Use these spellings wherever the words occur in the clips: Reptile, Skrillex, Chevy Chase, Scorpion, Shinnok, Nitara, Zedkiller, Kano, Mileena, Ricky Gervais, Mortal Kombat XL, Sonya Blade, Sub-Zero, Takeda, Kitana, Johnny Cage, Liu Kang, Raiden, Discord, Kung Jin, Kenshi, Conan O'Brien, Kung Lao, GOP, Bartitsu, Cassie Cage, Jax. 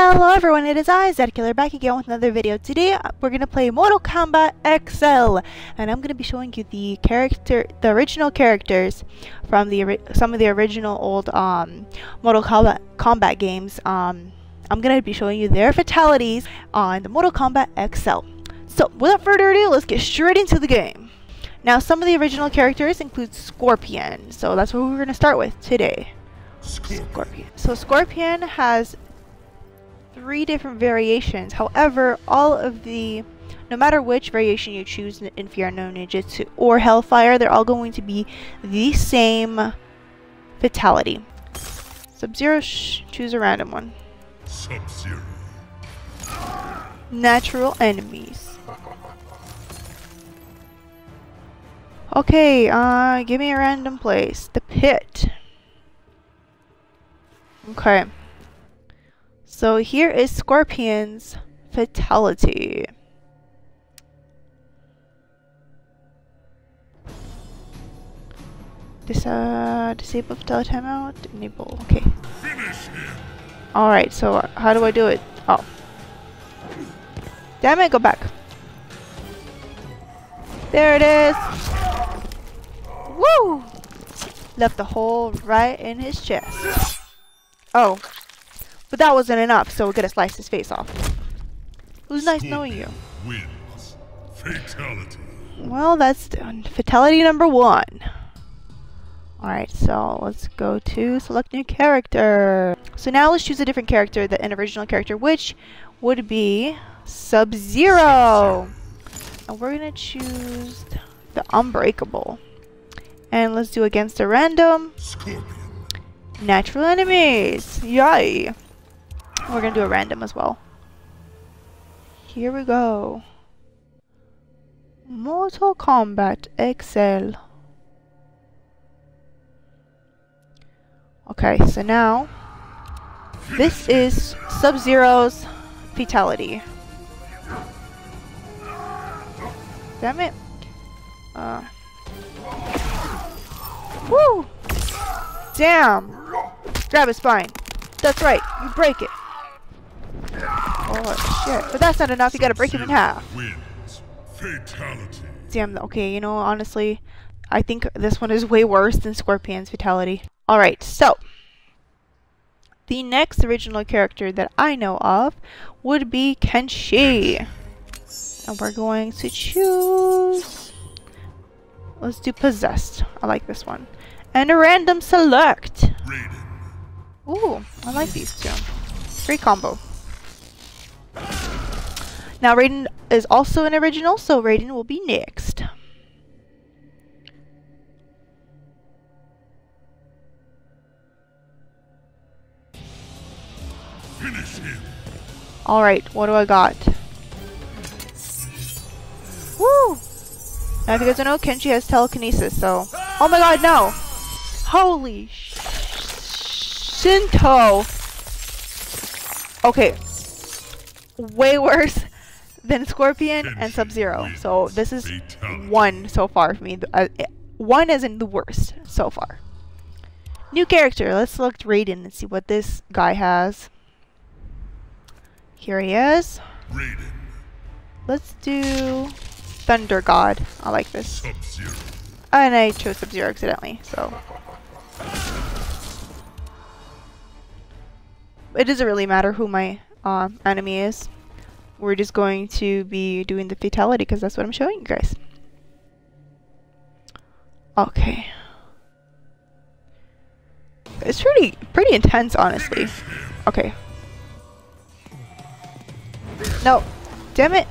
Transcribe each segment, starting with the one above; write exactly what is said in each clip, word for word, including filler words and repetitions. Hello everyone, it is I, Zedkiller, back again with another video. Today we're going to play Mortal Kombat X L, and I'm going to be showing you the character, the original characters from the some of the original old um, Mortal Kombat, Kombat games. Um, I'm going to be showing you their fatalities on the Mortal Kombat X L. So without further ado, let's get straight into the game. Now some of the original characters include Scorpion, so that's what we're going to start with today. Scorpion. Scorpion. So Scorpion has three different variations. However, all of the, no matter which variation you choose in Inferno, Ninjutsu, or Hellfire, they're all going to be the same fatality. Sub-Zero, choose a random one. Sub-Zero. Natural enemies. Okay, uh, give me a random place. The pit. Okay. So here is Scorpion's fatality. Dis uh, disable fatality timeout. Enable. Okay. All right. So how do I do it? Oh, damn it! Go back. There it is. Woo! Left a hole right in his chest. Oh. But that wasn't enough, so we're gonna slice his face off. It was nice knowing you. Wins. Fatality. Well, that's done. Fatality number one. Alright, so let's go to select new character. So now let's choose a different character than an original character, which would be Sub-Zero. And we're gonna choose the Unbreakable. And let's do against a random. Scorpion. Natural enemies. Yay. We're gonna do a random as well. Here we go. Mortal Kombat X L. Okay, so now this is Sub-Zero's fatality. Damn it. Uh. Woo! Damn! Grab his spine. That's right. You break it. Oh shit! But that's not enough. You gotta break him in half. Damn. Okay. You know, honestly, I think this one is way worse than Scorpion's fatality. All right. So the next original character that I know of would be Kenshi, and we're going to choose. Let's do possessed. I like this one. And a random select. Raiden. Ooh, I like these two. Great combo. Now Raiden is also an original, so Raiden will be next. Finish him. All right, what do I got? Woo! Now if you guys don't know, Kenshi has telekinesis, so... Oh my god, no! Holy sh... Shinto! Okay. Way worse than Scorpion Kenshi and Sub-Zero. So this is fatality. One so far for me. Uh, one as in the worst so far. New character. Let's select Raiden and see what this guy has. Here he is. Raiden. Let's do... Thunder God. I like this. Sub-Zero. And I chose Sub-Zero accidentally, so. It doesn't really matter who my uh, enemy is. We're just going to be doing the fatality because that's what I'm showing you guys. Okay. It's pretty, pretty intense, honestly. Okay. No. Damn it.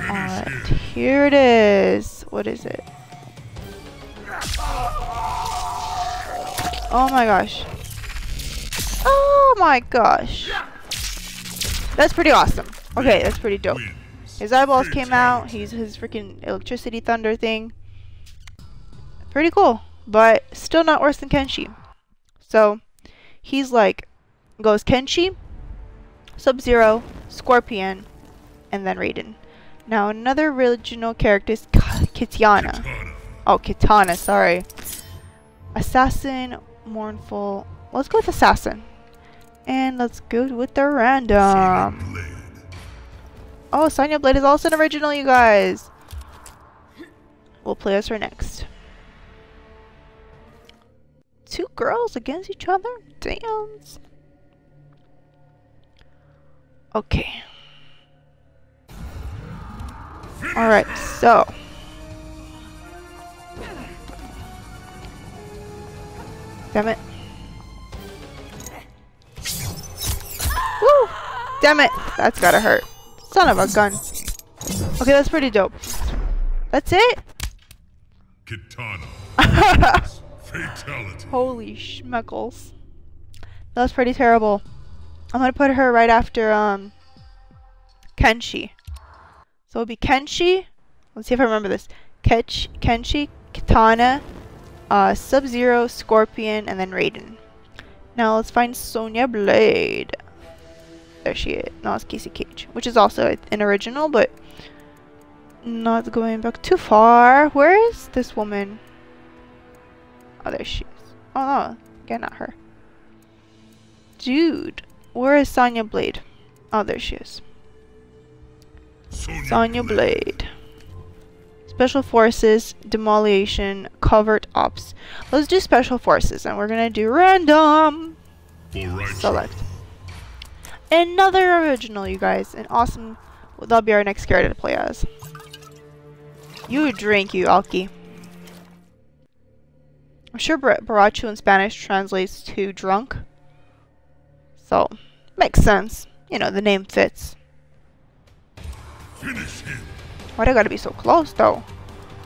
Alright, here it is. What is it? Oh my gosh. Oh my gosh. That's pretty awesome. Okay, that's pretty dope. His eyeballs came out. He's his freaking electricity thunder thing. Pretty cool, but still not worse than Kenshi. So, he's like, goes Kenshi, Sub-Zero, Scorpion, and then Raiden. Now another original character is Kitana. Kitana. Oh, Kitana, sorry. Assassin, Mournful. Let's go with Assassin. And let's go with the random. Oh, Sonya Blade is also an original, you guys. We'll play as her next. Two girls against each other? Damn. Okay. Alright, so. Damn it. Woo! Damn it! That's gotta hurt. Son of a gun. Okay, that's pretty dope. That's it? Kitana. Fatality. Holy schmeckles. That was pretty terrible. I'm gonna put her right after um Kenshi. So it'll be Kenshi. Let's see if I remember this. Ketch, Kenshi, Kitana, uh, Sub-Zero, Scorpion, and then Raiden. Now let's find Sonya Blade. There she is. No, it's Cassie Cage, which is also an original, but not going back too far. Where is this woman? Oh, there she is. Oh, no. Again, not her. Dude. Where is Sonya Blade? Oh, there she is. Sonya, Sonya Blade. Blade. Special Forces, Demolition, Covert Ops. Let's do Special Forces, and we're gonna do random. Right. Select. Another original, you guys. An awesome... Well, that'll be our next character to play as. You drink, you Alki. I'm sure borracho in Spanish translates to drunk. So, makes sense. You know, the name fits. Finish him. Why'd I gotta be so close, though?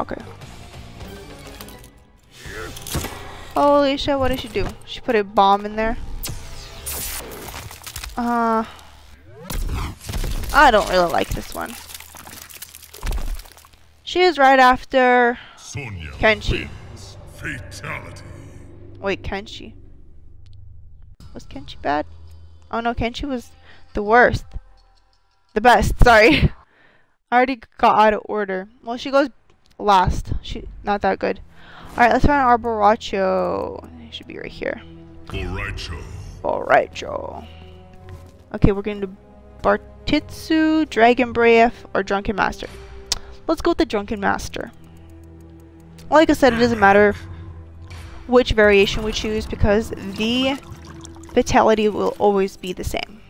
Okay. Holy shit, what did she do? She put a bomb in there. Uh... I don't really like this one. She is right after... Sonya Kenshi. Fatality. Wait, Kenshi. Was Kenshi bad? Oh no, Kenshi was the worst. The best, sorry. I already got out of order. Well, she goes last. She not that good. Alright, let's find our Bo' Rai Cho. He should be right here. Bo' Rai Cho. Bo' Rai Cho. Okay, we're going to Bartitsu, Dragon Brave, or Drunken Master. Let's go with the Drunken Master. Like I said, it doesn't matter which variation we choose because the fatality will always be the same.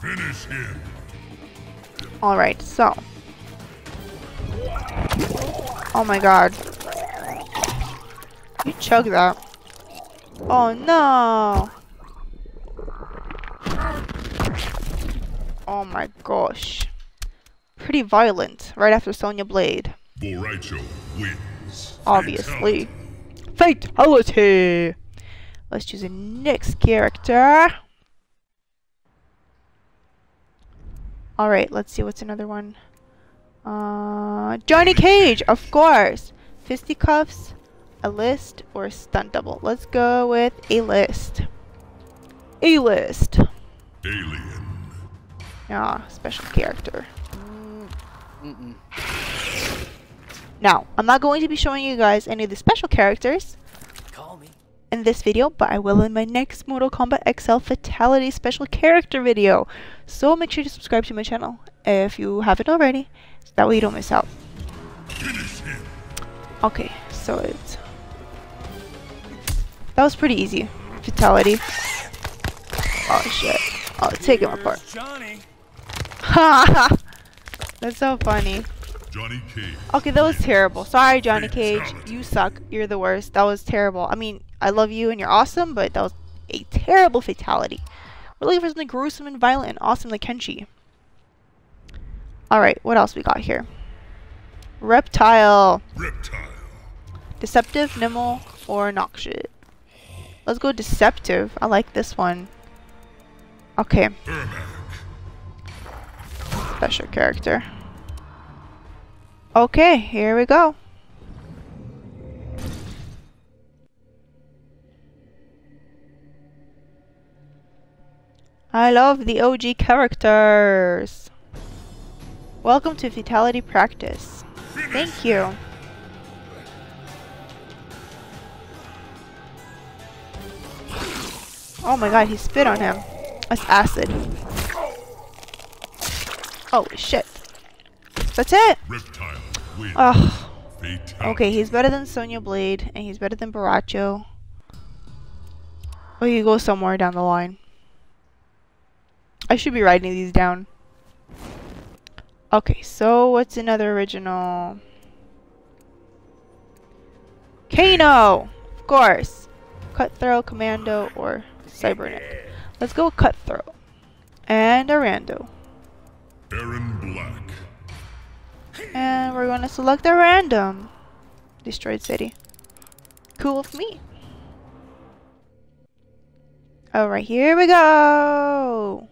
Finish him. All right, so. Oh my god. You chug that. Oh no. Oh my gosh. Pretty violent, right after Sonya Blade. Bo' Rai Cho wins. Obviously. Fatality. Fatality! Let's choose the next character. Alright, let's see what's another one. Uh, Johnny Cage, of course! Fisticuffs, a list, or a stunt double. Let's go with a list. A list. Alien. Ah, special character. Mm-mm. Now, I'm not going to be showing you guys any of the special characters Call me. in this video, but I will in my next Mortal Kombat X L Fatality special character video. So make sure to subscribe to my channel if you haven't already, so that way you don't miss out. Okay, so it's... That was pretty easy. Fatality. Oh shit. I'll take him apart. Ha! That's so funny. Johnny Cage. Okay, that was terrible. Sorry, Johnny Cage. You suck. You're the worst. That was terrible. I mean, I love you and you're awesome, but that was a terrible fatality. We're looking for something gruesome and violent and awesome like Kenshi. Alright, what else we got here? Reptile. Reptile. Deceptive, Nimble, or Noxious. Let's go Deceptive. I like this one. Okay. Burbank. Special character. Okay, here we go. I love the O G characters. Welcome to Fatality Practice. Thank you. Oh my god, he spit on him. That's acid. Oh shit. That's it. Ugh. Okay, he's better than Sonya Blade, and he's better than Bo' Rai Cho. Well, he goes somewhere down the line. I should be writing these down. Okay, so what's another original? Kano! Of course. Cutthroat, Commando, or Cybernetic. Let's go with Cutthroat. And Arando. Aaron Black. And we're gonna select a random. Destroyed City. Cool with me. Alright, here we go!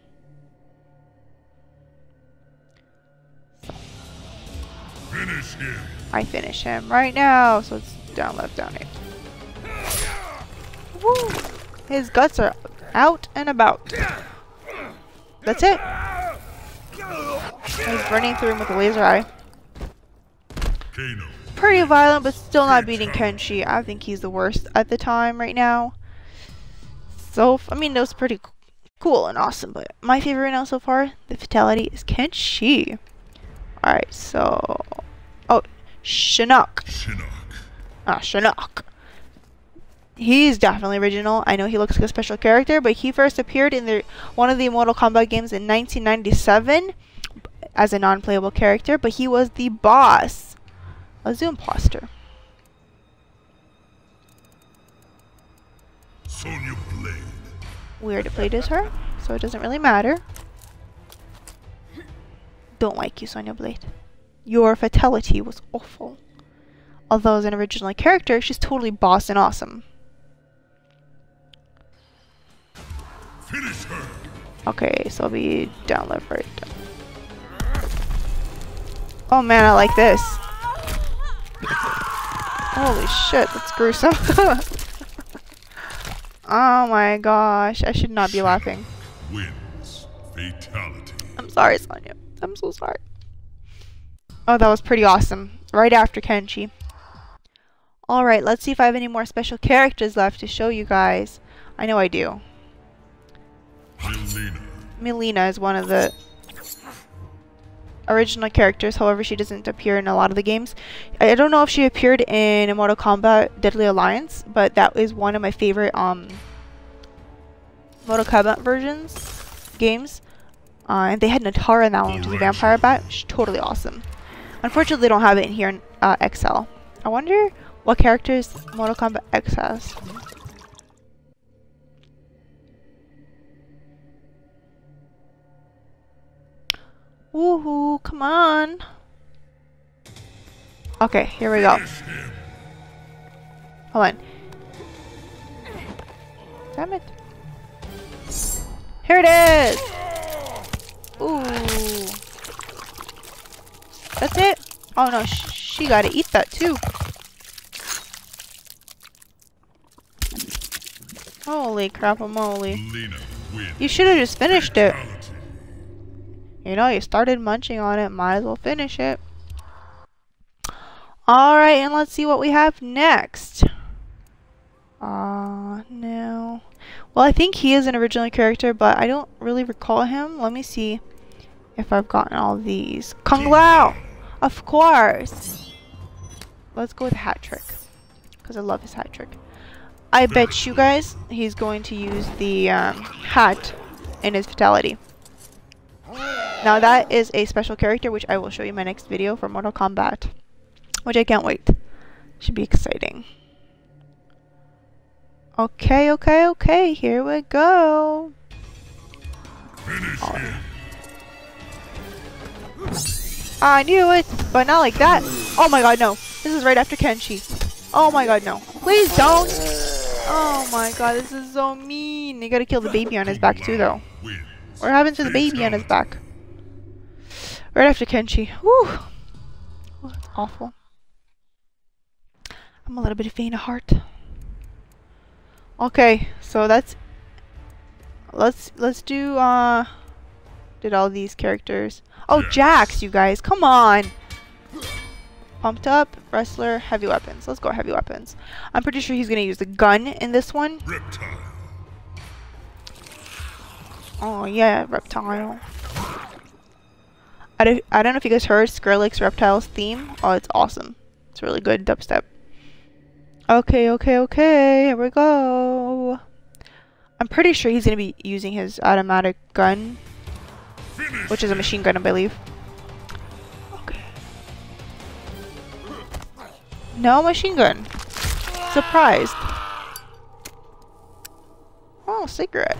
Finish him. I finish him right now, so it's down left, down eight. Woo! His guts are out and about. That's it. He's burning through him with a laser eye. Kano. Pretty violent, but still not beating Kenshi. I think he's the worst at the time right now. So, I mean, that was pretty cool and awesome, but my favorite right now so far, the fatality, is Kenshi. Alright, so... Oh, Shinnok. Shinnok. Ah, Shinnok. He's definitely original. I know he looks like a special character, but he first appeared in the, one of the Mortal Kombat games in nineteen ninety-seven as a non-playable character, but he was the boss. A Zoom imposter. Sonya Blade. Weird to play as her, so it doesn't really matter. Don't like you, Sonya Blade. Your fatality was awful. Although as an original character, she's totally boss and awesome. Finish her. Okay, so I'll be down left, right. Down. Oh man, I like this. Holy shit, that's gruesome. Oh my gosh, I should not be laughing. Wins fatality. I'm sorry, Sonya. I'm so sorry. Oh, that was pretty awesome. Right after Kenshi. Alright, let's see if I have any more special characters left to show you guys. I know I do. Mileena. Mileena is one of the original characters, however she doesn't appear in a lot of the games. I don't know if she appeared in Mortal Kombat Deadly Alliance, but that is one of my favorite um, Mortal Kombat versions, games. Uh, and they had Nitara in that one, which is a vampire bat. She's totally awesome. Unfortunately, they don't have it in here in uh, X L. I wonder what characters Mortal Kombat X has. Woohoo, come on. Okay, here we go. Hold on. Damn it. Here it is! Ooh. That's it? Oh no, sh she gotta eat that too. Holy crap, moly. You should have just finished it. You know, you started munching on it, might as well finish it. Alright, and let's see what we have next. Uh, no. Well, I think he is an original character, but I don't really recall him. Let me see if I've gotten all these. Kung Lao! Of course! Let's go with hat trick, because I love his hat trick. I bet you guys he's going to use the um, hat in his fatality. Now that is a special character which I will show you in my next video for Mortal Kombat, which I can't wait. Should be exciting. Okay, okay, okay, here we go. Finish him. I knew it, but not like that. Oh my god, no. This is right after Kenshi. Oh my god, no. Please don't. Oh my god, this is so mean. You gotta kill the baby on his back too, though. What happened to the baby on his back? Right after Kenshi. Whew. Oh, that's awful. I'm a little bit faint of heart. Okay, so that's... Let's let's do uh did all these characters. Oh, Jax, you guys, come on. Pumped up, wrestler, heavy weapons. Let's go heavy weapons. I'm pretty sure he's gonna use the gun in this one. Reptile. Oh yeah, Reptile. I don't, I don't know if you guys heard Skrillex Reptile's theme. Oh, it's awesome. It's really good dubstep. Okay, okay, okay. Here we go. I'm pretty sure he's gonna be using his automatic gun, which is a machine gun, I believe. Okay. No machine gun. Surprised. Oh, cigarette.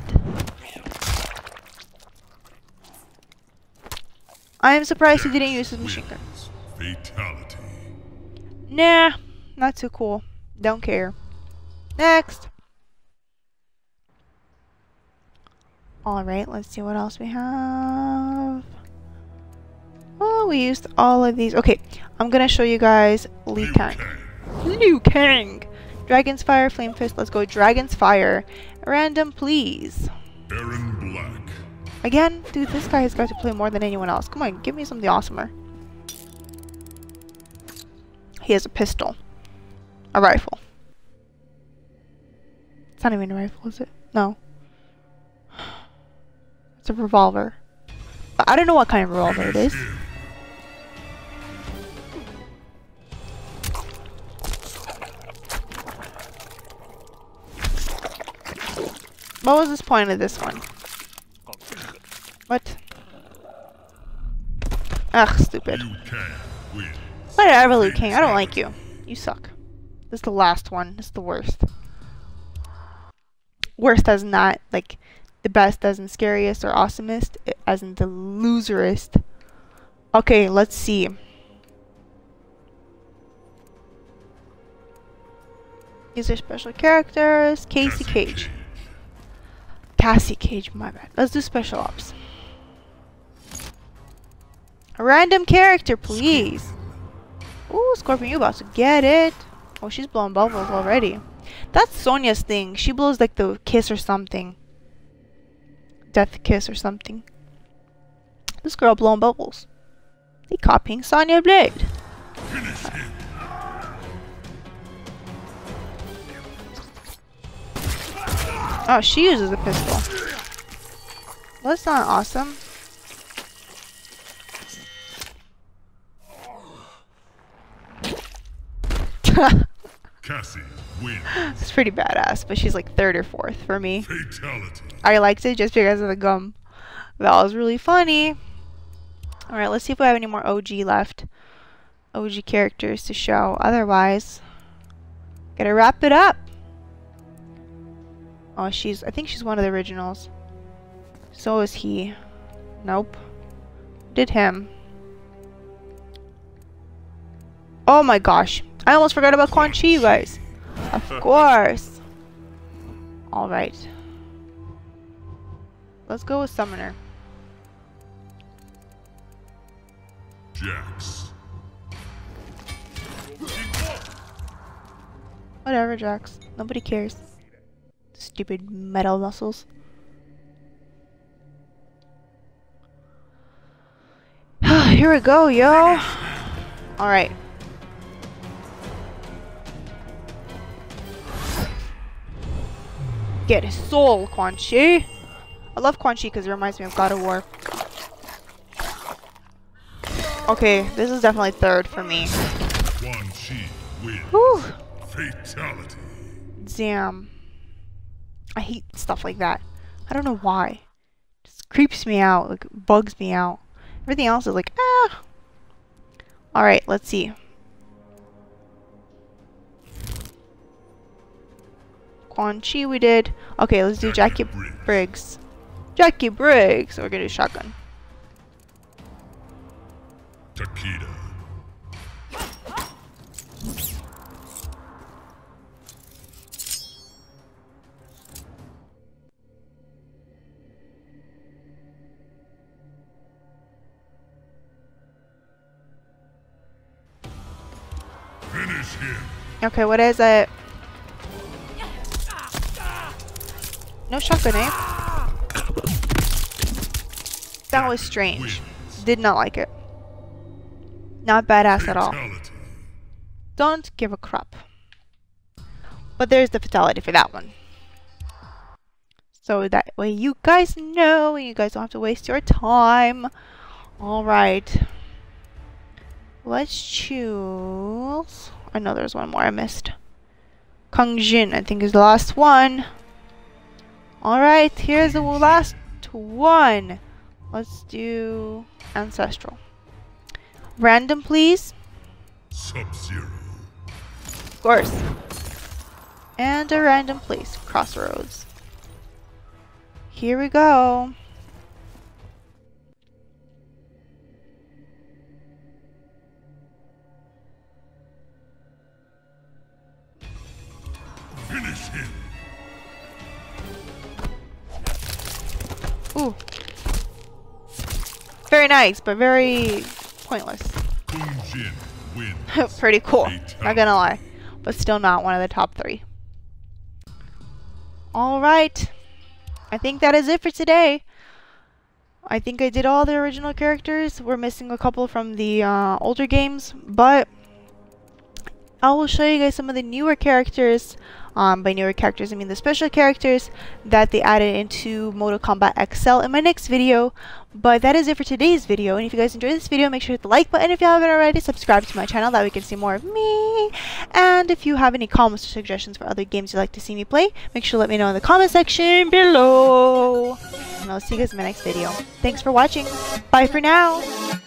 I am surprised he didn't use his machine gun. Fatality. Nah, not too cool. Don't care. Next. Alright, let's see what else we have. Well, we used all of these. Okay, I'm gonna show you guys Liu Kang. Liu Kang! Dragon's Fire, Flame Fist, let's go. Dragon's Fire. Random, please. Aaron Black. Again, dude, this guy has got to play more than anyone else. Come on, give me something awesomer. He has a pistol. A rifle. It's not even a rifle, is it? No. It's a revolver. But I don't know what kind of revolver it is. What was this point of this one? What? Ugh, stupid. Whatever, Liu Kang. I don't like you. You suck. This is the last one. This is the worst. Worst as not, like, the best as in scariest or awesomest, as in the loserest. Okay, let's see. These are special characters. Cassie Cage. Cassie Cage, my bad. Let's do special ops. A random character, please. Ooh, Scorpion, you about to get it. Oh, she's blowing bubbles already. That's Sonya's thing. She blows like the kiss or something. Death kiss or something. This girl blowing bubbles. They copying Sonya Blade. Oh, she uses a pistol. Well, that's not awesome. Cassie wins. It's pretty badass, but she's like third or fourth for me. Fatality. I liked it just because of the gum. That was really funny. Alright, let's see if we have any more O G left. O G characters to show. Otherwise, gotta wrap it up. Oh, she's, I think she's one of the originals. So is he. Nope. Did him. Oh my gosh. I almost forgot about Quan Chi, you guys. Of course. Alright. Let's go with Summoner. Jax. Whatever, Jax. Nobody cares. Stupid metal muscles. Here we go, yo. Alright. Get his soul, Quan Chi. I love Quan Chi because it reminds me of God of War. Okay, this is definitely third for me. Quan Chi wins. Whew. Fatality. Damn. I hate stuff like that. I don't know why. It just creeps me out, like bugs me out. Everything else is like, ah. Alright, let's see. Quan Chi we did. Okay, let's do Jacqui Briggs. Jacqui Briggs. So we're gonna do shotgun. Takeda. Finish him. Okay, what is it? No shotgun, eh? That was strange. Did not like it. Not badass at all. Don't give a crap. But there's the fatality for that one. So that way you guys know, and you guys don't have to waste your time. Alright. Let's choose... I know there's one more I missed. Kung Jin, I think, is the last one. Alright, here's the last one. Let's do... Ancestral. Random, please. Sub-Zero. Of course. And a random, please. Crossroads. Here we go. Finish him. Ooh. Very nice, but very pointless. Pretty cool, not gonna lie. But still not one of the top three. Alright. I think that is it for today. I think I did all the original characters. We're missing a couple from the uh, older games, but I will show you guys some of the newer characters. Um, by newer characters, I mean the special characters that they added into Mortal Kombat X L in my next video. But that is it for today's video. And if you guys enjoyed this video, make sure to hit the like button if you haven't already. Subscribe to my channel, that way you can see more of me. And if you have any comments or suggestions for other games you'd like to see me play, make sure to let me know in the comment section below. And I'll see you guys in my next video. Thanks for watching. Bye for now.